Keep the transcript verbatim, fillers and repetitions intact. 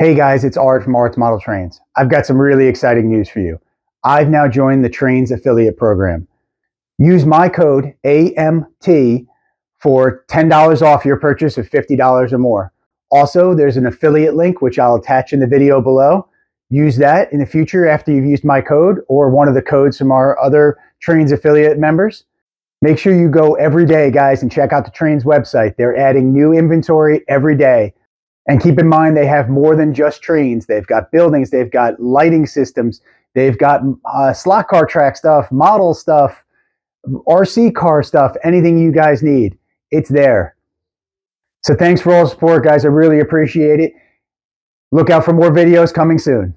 Hey guys, it's Art from Art's Model Trains. I've got some really exciting news for you. I've now joined the Trainz affiliate program. Use my code A M T for ten dollars off your purchase of fifty dollars or more. Also, there's an affiliate link which I'll attach in the video below. Use that in the future after you've used my code or one of the codes from our other Trainz affiliate members. Make sure you go every day, guys, and check out the Trainz website. They're adding new inventory every day. And keep in mind, they have more than just trains. They've got buildings, they've got lighting systems, they've got uh, slot car track stuff, model stuff, R C car stuff, anything you guys need, it's there. So thanks for all the support, guys. I really appreciate it. Look out for more videos coming soon.